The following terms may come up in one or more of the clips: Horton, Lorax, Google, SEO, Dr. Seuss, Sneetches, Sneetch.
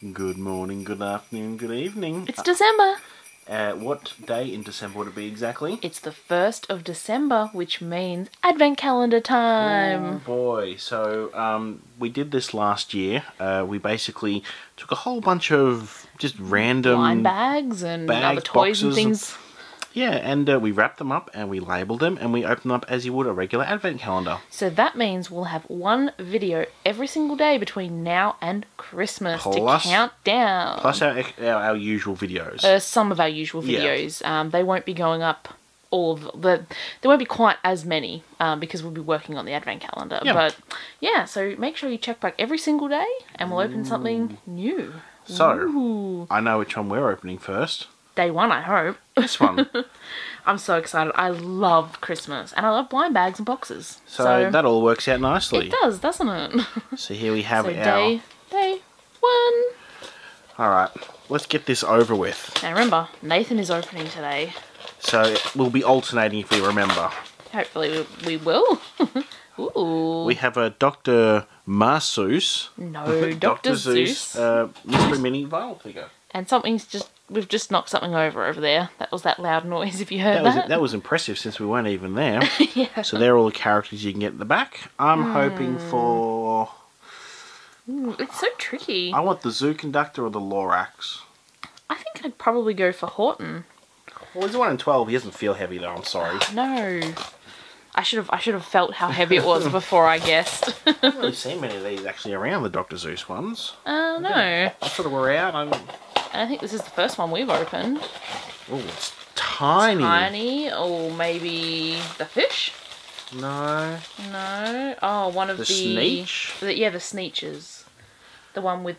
Good morning, good afternoon, good evening. It's December. What day in December would it be exactly? It's the 1st of December, which means Advent calendar time. Oh boy. So we did this last year. We basically took a whole bunch of just random wine bags and other toys and things. Yeah, and we wrapped them up and we labelled them and we opened them up as you would a regular advent calendar. So that means we'll have one video every single day between now and Christmas to count down. Plus our usual videos. Some of our usual videos. Yeah. They won't be going up all of the... There won't be quite as many because we'll be working on the advent calendar. Yeah. But yeah, so make sure you check back every single day and we'll open something new. So, ooh. I know which one we're opening first. Day one, I hope. This one. I'm so excited. I love Christmas. And I love blind bags and boxes. So that all works out nicely. It does, doesn't it? So here we have day one. Alright, let's get this over with. Now remember, Nathan is opening today. So we'll be alternating if we remember. Hopefully we will. Ooh. We have a Dr. Seuss. No, Dr. Seuss. Mystery Mini Vial figure. And something's just... We've just knocked something over there. That was that loud noise, if you heard that. That was impressive since we weren't even there. Yeah. So they're all the characters you can get at the back. I'm hoping for... it's so tricky. I want the zoo conductor or the Lorax. I think I'd probably go for Horton. Well, he's 1 in 12. He doesn't feel heavy, though. I'm sorry. No. I should have felt how heavy it was before I guessed. I haven't really seen many of these actually around, the Dr. Seuss ones. No. I sort of were out. I think this is the first one we've opened. Oh, it's tiny. Tiny, or maybe the fish? No. No. Oh, one of the... Sneetch? Yeah, the Sneetches. The one with...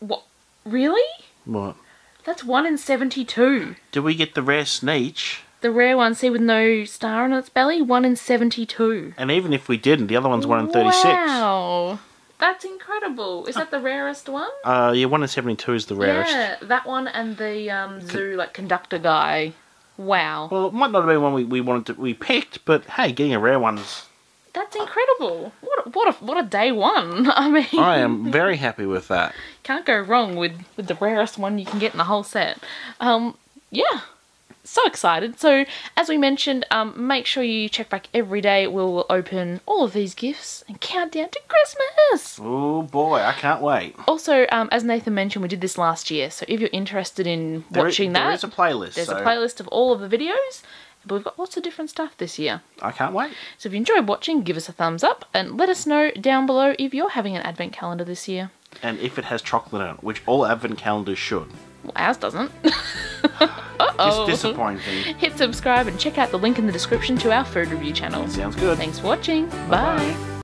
What? Really? What? That's 1 in 72. Do we get the rare Sneetch? The rare one, see, with no star on its belly? 1 in 72. And even if we didn't, the other one's 1 in 36. Wow. That's incredible. Is that the rarest one? Yeah, 1 in 72 is the rarest. Yeah, that one and the zoo conductor guy. Wow. Well, it might not have been one we picked, but hey, getting a rare one's... That's incredible. What a day one. I mean... I am very happy with that. Can't go wrong with the rarest one you can get in the whole set. Yeah. So excited. So, as we mentioned, make sure you check back every day. We'll open all of these gifts and count down to Christmas. Oh boy, I can't wait. Also, as Nathan mentioned, we did this last year. So if you're interested in watching that, there is a playlist. There's a playlist of all of the videos. But we've got lots of different stuff this year. I can't wait. So if you enjoyed watching, give us a thumbs up. And let us know down below if you're having an advent calendar this year. And if it has chocolate on it, which all advent calendars should. Well, ours doesn't. Uh-oh. It's disappointing. Hit subscribe and check out the link in the description to our food review channel. Sounds good. Thanks for watching. Bye. Bye.